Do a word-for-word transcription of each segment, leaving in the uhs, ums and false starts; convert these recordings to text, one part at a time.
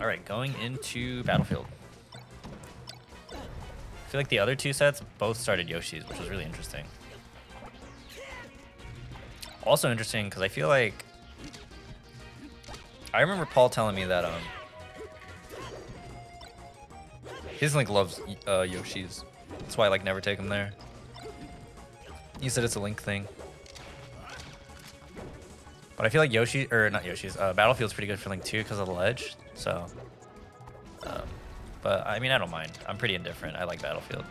All right, going into Battlefield. I feel like the other two sets both started Yoshi's, which was really interesting. Also interesting because I feel like I remember Paul telling me that um his Link loves uh, Yoshi's. That's why I like never take him there. He said it's a Link thing. But I feel like Yoshi, or not Yoshi's, uh, Battlefield's pretty good for Link too because of the ledge. So, um, but I mean, I don't mind. I'm pretty indifferent. I like Battlefield.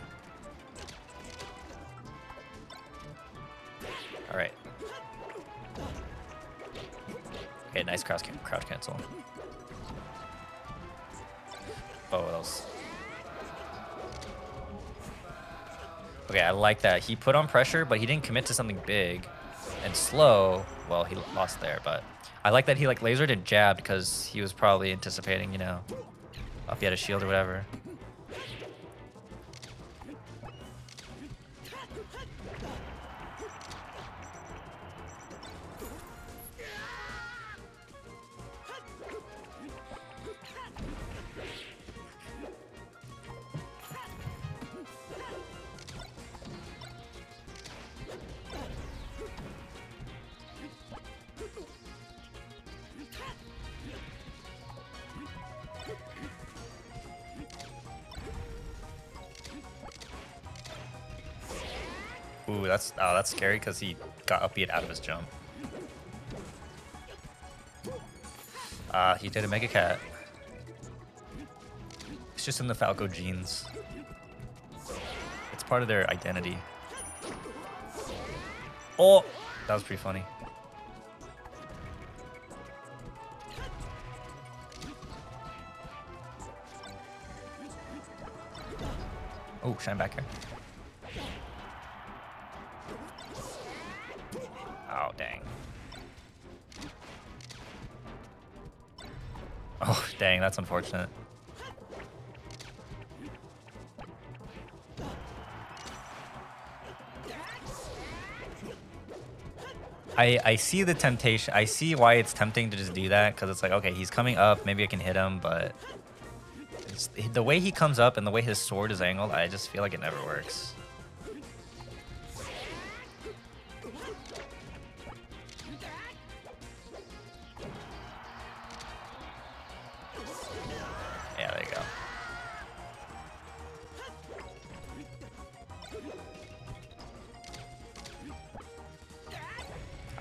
All right. Okay, nice crouch, can crouch cancel. Oh, what else? Okay, I like that. He put on pressure, but he didn't commit to something big and slow. Well, he lost there, but I like that he like lasered and jabbed because he was probably anticipating, you know, if he had a shield or whatever. Ooh, that's oh, that's scary because he got up beat out of his jump. Ah, uh, he did a Mega Cat. It's just in the Falco genes. It's part of their identity. Oh, that was pretty funny. Oh, shine back here. Oh, dang. Oh, dang, that's unfortunate. I, I see the temptation. I see why it's tempting to just do that, because it's like, okay, he's coming up. Maybe I can hit him, but it's, the way he comes up and the way his sword is angled, I just feel like it never works.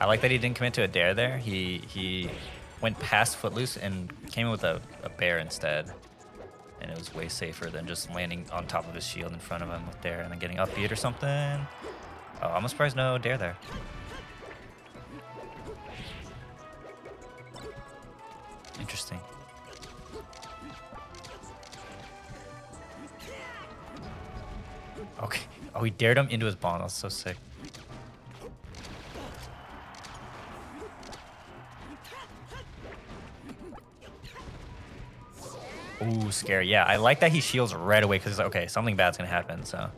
I like that he didn't commit to a dare there. He he went past Footloose and came in with a, a bear instead. And it was way safer than just landing on top of his shield in front of him with dare and then getting upbeat or something. Oh, I'm surprised no dare there. Interesting. Okay. Oh, he dared him into his bond. That's so sick. Ooh, scary. Yeah, I like that he shields right away because, okay, something bad's going to happen, so.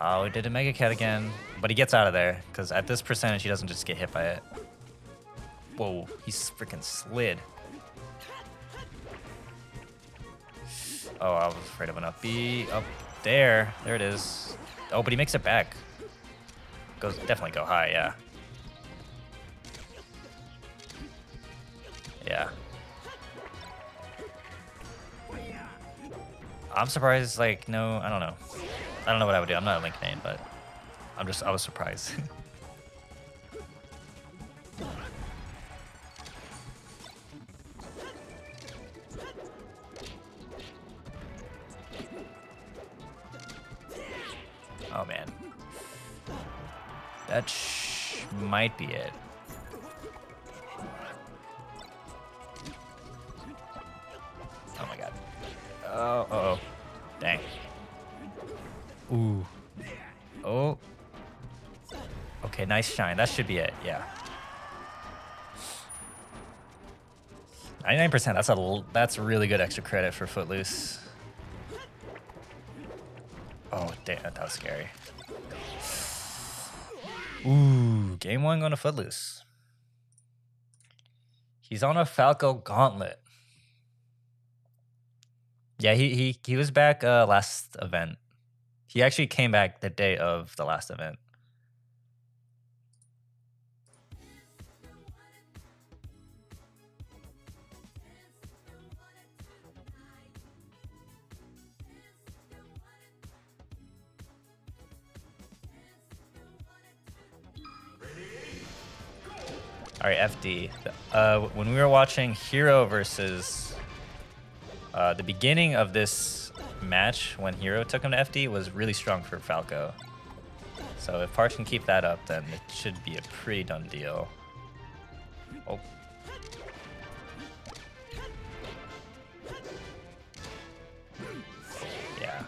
Oh, he did a Mega Cat again. But he gets out of there because at this percentage, he doesn't just get hit by it. Whoa, he freaking slid. Oh, I was afraid of an up B. Up there. There it is. Oh, but he makes it back. Goes definitely go high, yeah. Yeah. I'm surprised, like, no, I don't know. I don't know what I would do. I'm not a Link main, but I'm just, I was surprised. Oh, man. That sh might be it. Oh, my God. Oh, uh oh, dang. Ooh. Oh. Okay, nice shine. That should be it, yeah. ninety-nine percent, that's a, that's really good extra credit for Footloose. Oh, damn, that was scary. Ooh, game one going to Footloose. He's on a Falco gauntlet. Yeah, he he he was back uh, last event. He actually came back the day of the last event. All right, F D. Uh, when we were watching Hero versus uh, the beginning of this match, when Hero took him to F D, was really strong for Falco. So if Parched can keep that up, then it should be a pretty done deal. Oh. Yeah.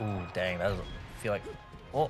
Ooh, dang, that was, I feel like, oh.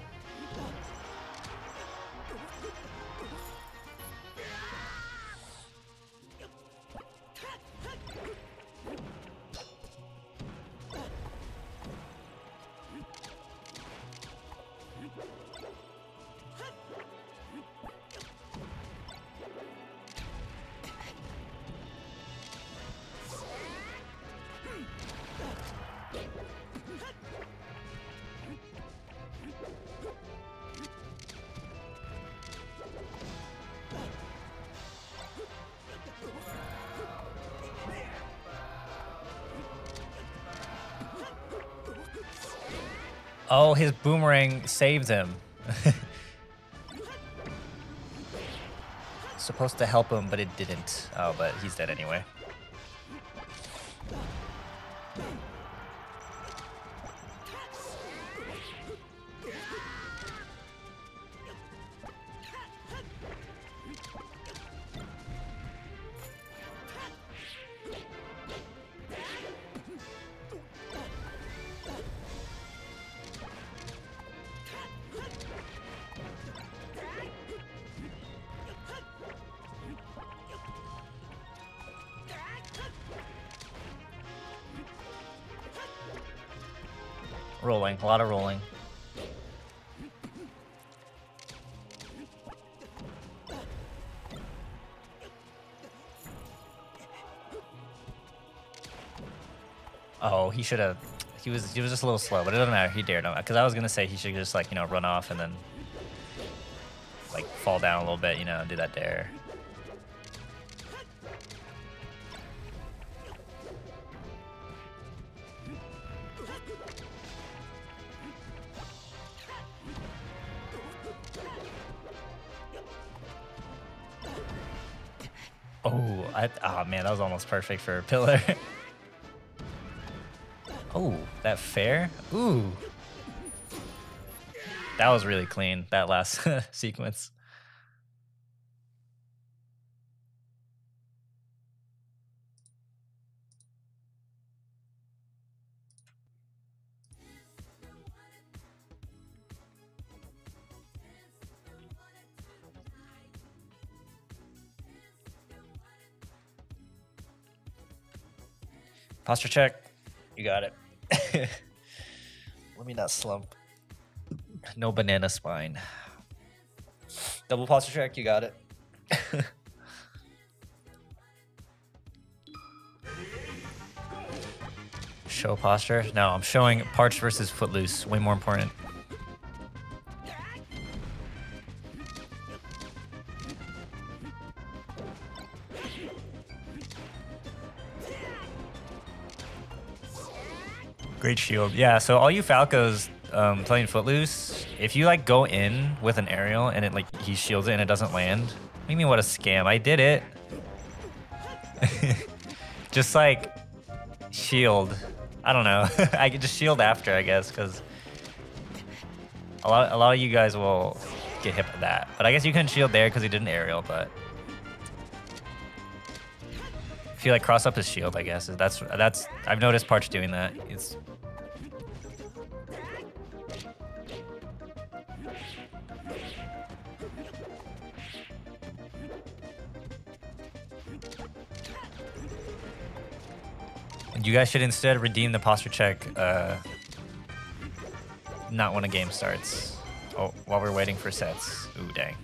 Oh, his boomerang saved him. Supposed to help him, but it didn't. Oh, but he's dead anyway. Rolling, a lot of rolling. Oh, he should have. He was. He was just a little slow, but it doesn't matter. He dared him, because I was gonna say he should just, like, you know, run off and then like fall down a little bit, you know, do that dare. Oh, I, oh man, that was almost perfect for a pillar. Oh, that fair? Ooh. That was really clean, that last sequence. Posture check. You got it. Let me not slump. No banana spine. Double posture check. You got it. Show posture. No, I'm showing Parched versus Footloose. Way more important. Great shield. Yeah, so all you Falcos um, playing Footloose, if you like go in with an aerial and it like he shields it and it doesn't land, what do you mean what a scam? I did it. Just like shield. I don't know. I could just shield after, I guess, because a lot, a lot of you guys will get hit by that. But I guess you couldn't shield there because he did an aerial, but if you like cross up his shield, I guess. That's, that's, I've noticed Parched doing that. It's, and you guys should instead redeem the posture check, uh, not when a game starts. Oh, while we're waiting for sets. Ooh, dang.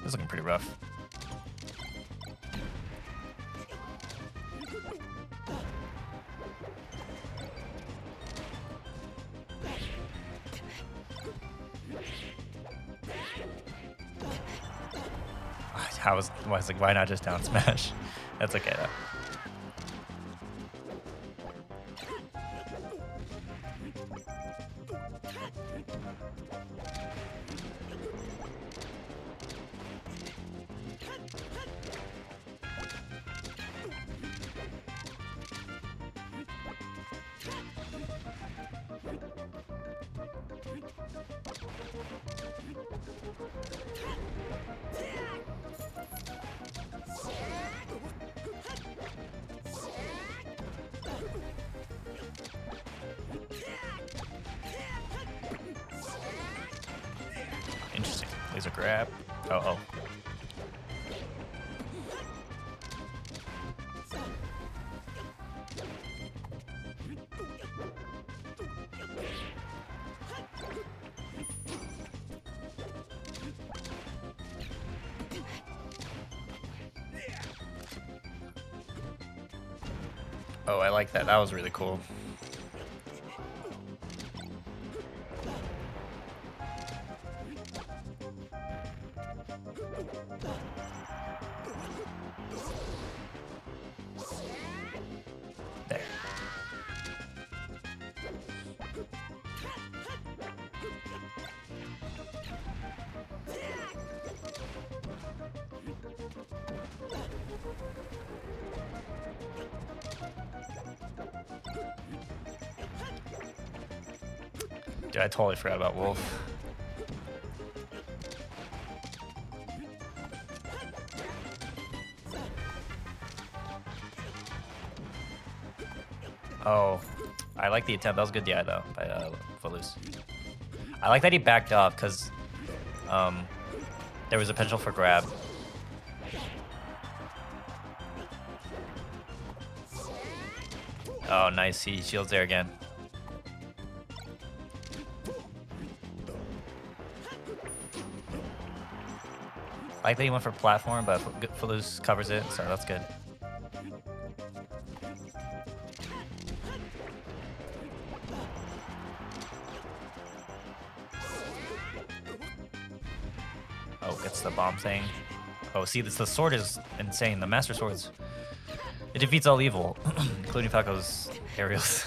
This is looking pretty rough. I was, I was like, why not just down smash? That's okay though. Grab. Uh oh. Oh, I like that. That was really cool. Dude, I totally forgot about Wolf. Oh, I like the attempt. That was good D I though by uh, Footloose. I like that he backed off because um, there was a potential for grab. Oh, nice. He shields there again. I like that he went for platform, but Footloose covers it, so that's good. Oh, gets the bomb thing. Oh, see, this the sword is insane. The Master Swords. It defeats all evil, including Falco's aerials.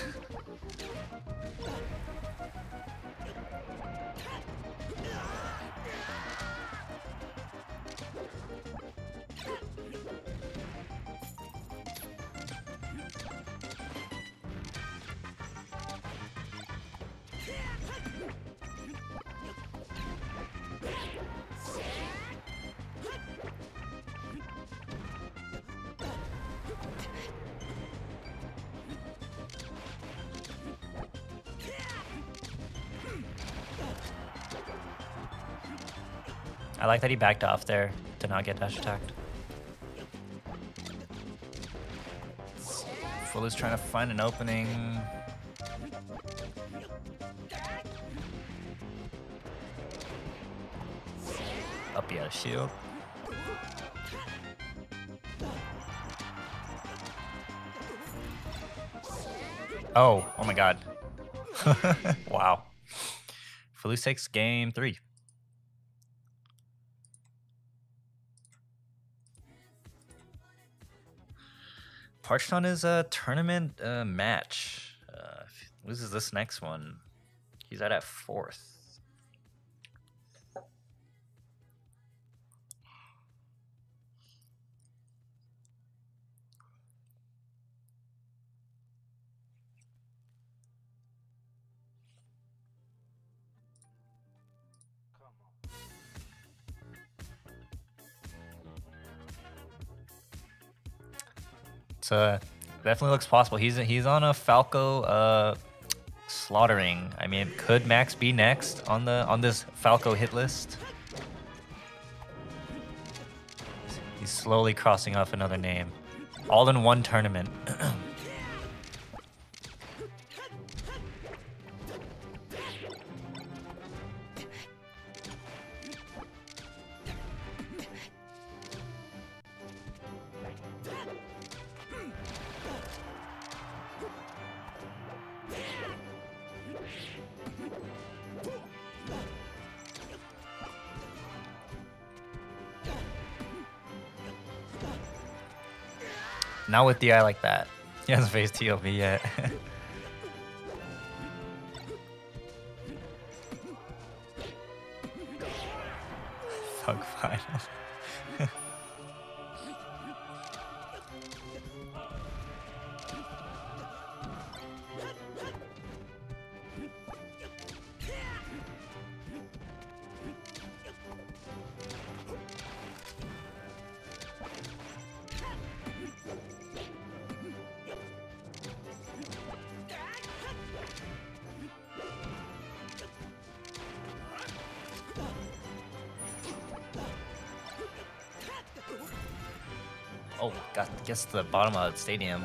I like that he backed off there to not get dash attacked. Footloose trying to find an opening. Up he had a shield. Oh, oh my god. Wow. Footloose takes game three. Parched on his uh, tournament uh, match. Uh, if he loses this next one, he's out at fourth. Uh, definitely looks possible. He's he's on a Falco uh, slaughtering. I mean, could Max be next on the on this Falco hit list? He's slowly crossing off another name, all in one tournament. Not with D I like that. He hasn't faced T L B yet. Thug final. Oh, got gets to the bottom of the stadium.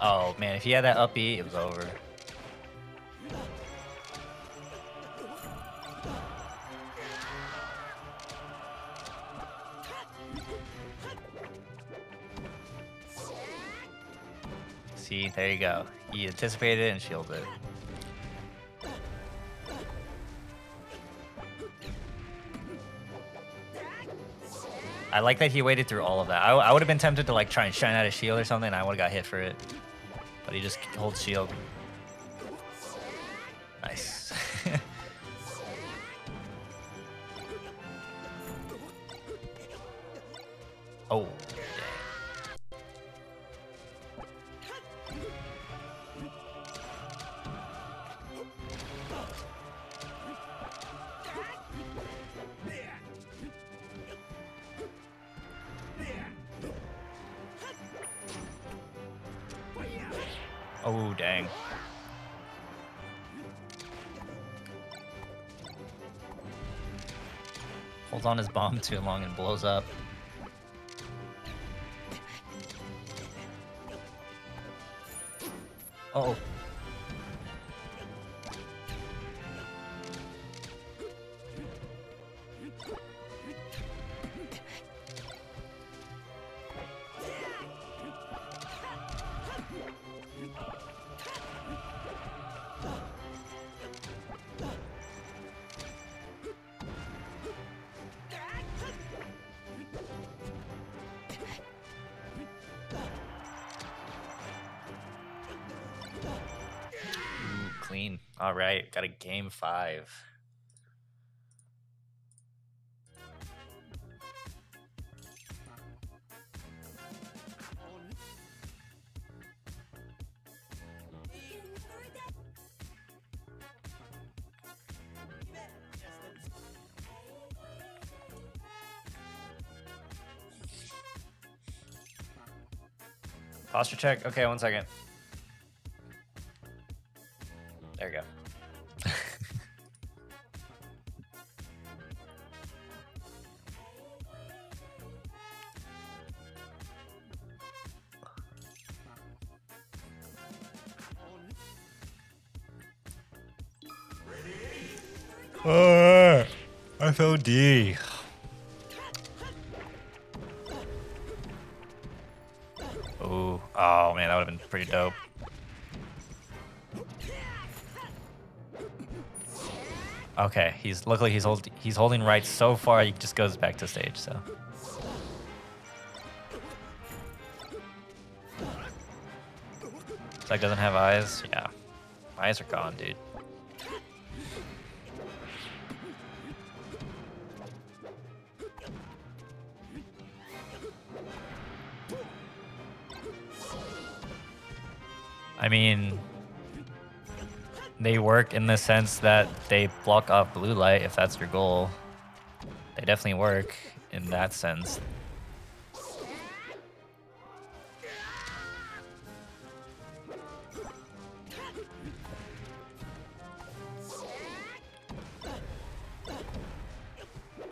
Oh man, if he had that up B, it was over. See, there you go. He anticipated and shielded. I like that he waited through all of that. I, I would have been tempted to like try and shine out a shield or something, and I would have got hit for it. But he just holds shield. Nice. Oh. Oh, dang. Holds on his bomb too long and blows up. Uh oh. All right, got a game five. Posture check. Okay, one second. There you go. Uh, F O D. Oh, oh man, that would have been pretty dope. Okay, he's luckily he's hold, he's holding right so far. He just goes back to stage. So. That doesn't have eyes. Yeah, my eyes are gone, dude. I mean, they work in the sense that they block off blue light, if that's your goal. They definitely work in that sense. I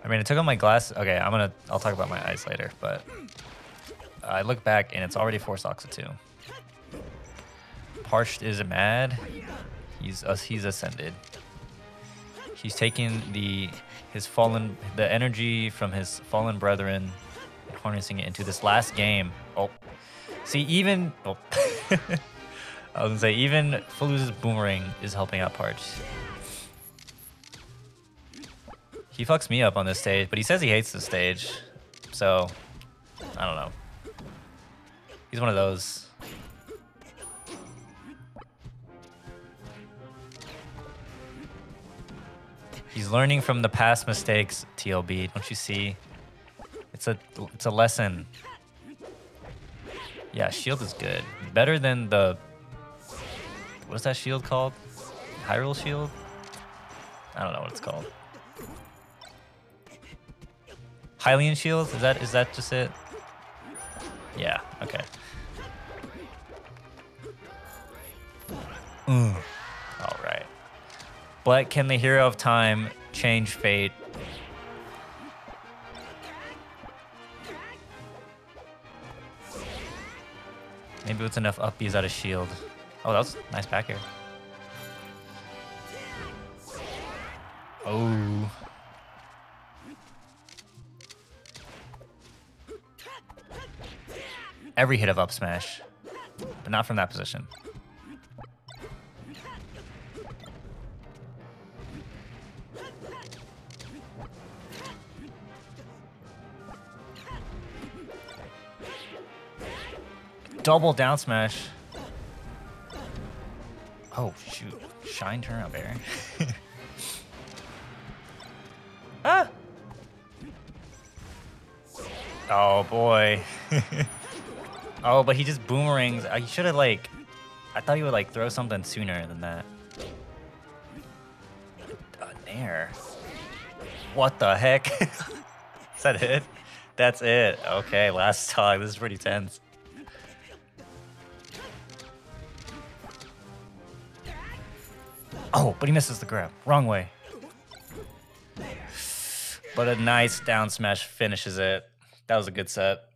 mean, I took out my glass. Okay, I'm gonna, I'll talk about my eyes later, but I look back and it's already four stocks of two. Parched is mad. He's uh, he's ascended. He's taken the his fallen the energy from his fallen brethren, and harnessing it into this last game. Oh, see even oh. I was gonna say even Footloose's boomerang is helping out Parched. He fucks me up on this stage, but he says he hates this stage, so I don't know. He's one of those. He's learning from the past mistakes, T L B. Don't you see? It's a it's a lesson. Yeah, shield is good. Better than the... What's that shield called? Hyrule shield? I don't know what it's called. Hylian shield? Is that is that just it? Yeah, okay. Mm. Alright. But can the hero of time change fate? Maybe with enough up B's out of shield. Oh, that was a nice back air. Oh. Every hit of up smash, but not from that position. Double down smash. Oh, shoot. Shine turn up air. Ah! Oh, boy. Oh, but he just boomerangs. I should have, like... I thought he would, like, throw something sooner than that. An air. What the heck? Is that it? That's it. Okay, last stock. This is pretty tense. Oh, but he misses the grab. Wrong way. But a nice down smash finishes it. That was a good set.